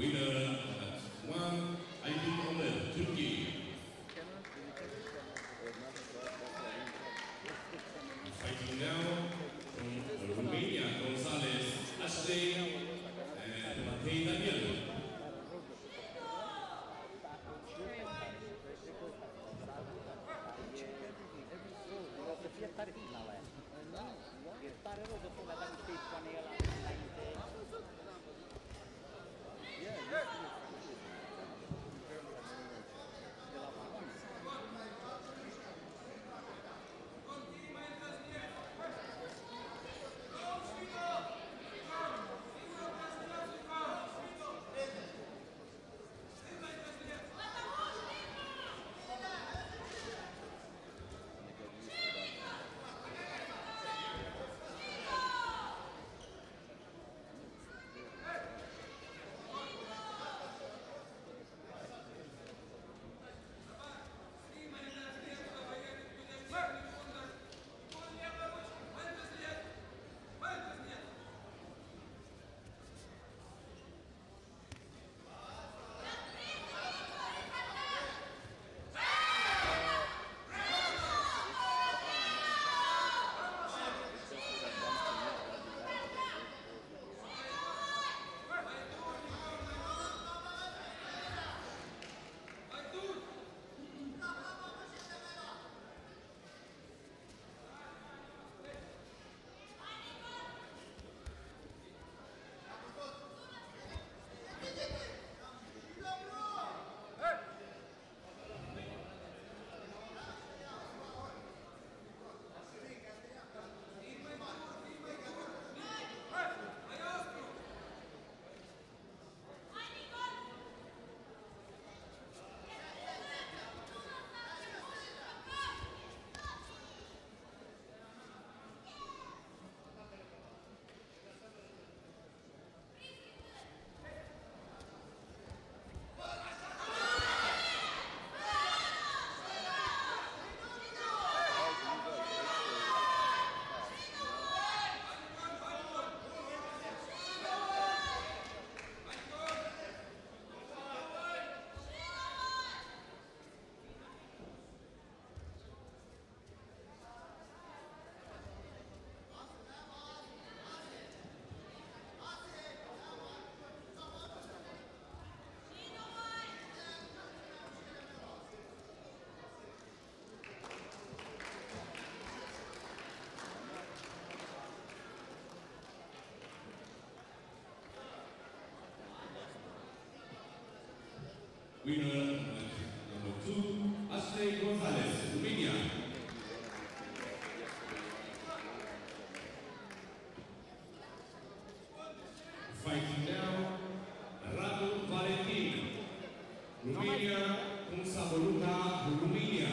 Winner 1, Aydin Ömer, Turkey. Fighting now from Romania, Gonzalez, Astrid and Matei Daniel. Winner number 2, Astrid Gonzalez, Romania. Fighting now, Radu Valentin, Romania, Consavoluta, Romania.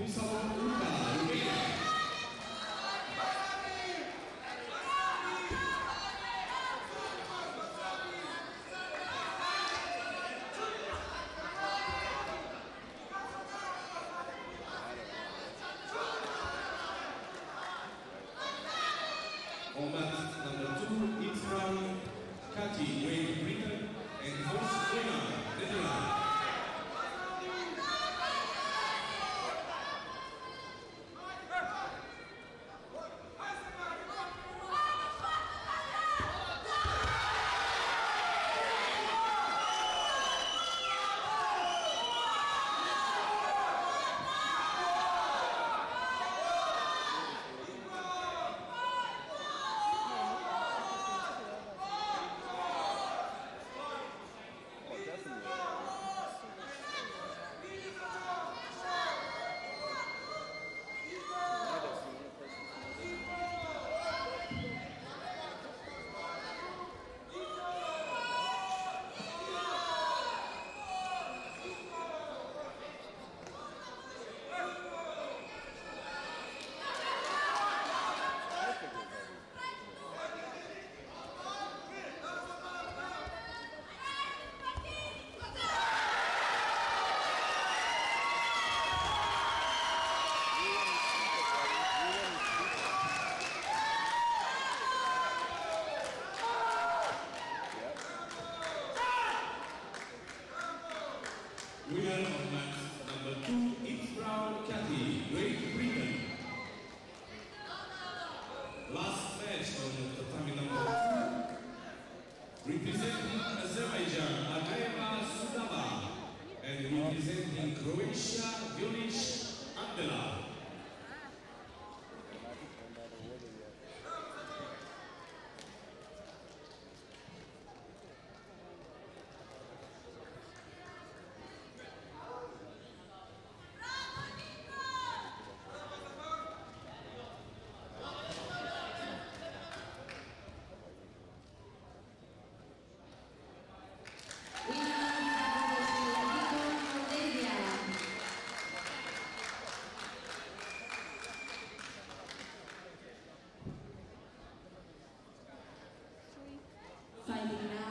On mat number 2, Infrao Kadi, Great Britain, and host winner, Netherlands. Winner of match number 2, Infrao Kadi, Great Britain. Last match on tatami number 2, representing Azerbaijan, Agaeva Sudaeva, and representing Croatia, Yunis Abdela. Fighting now.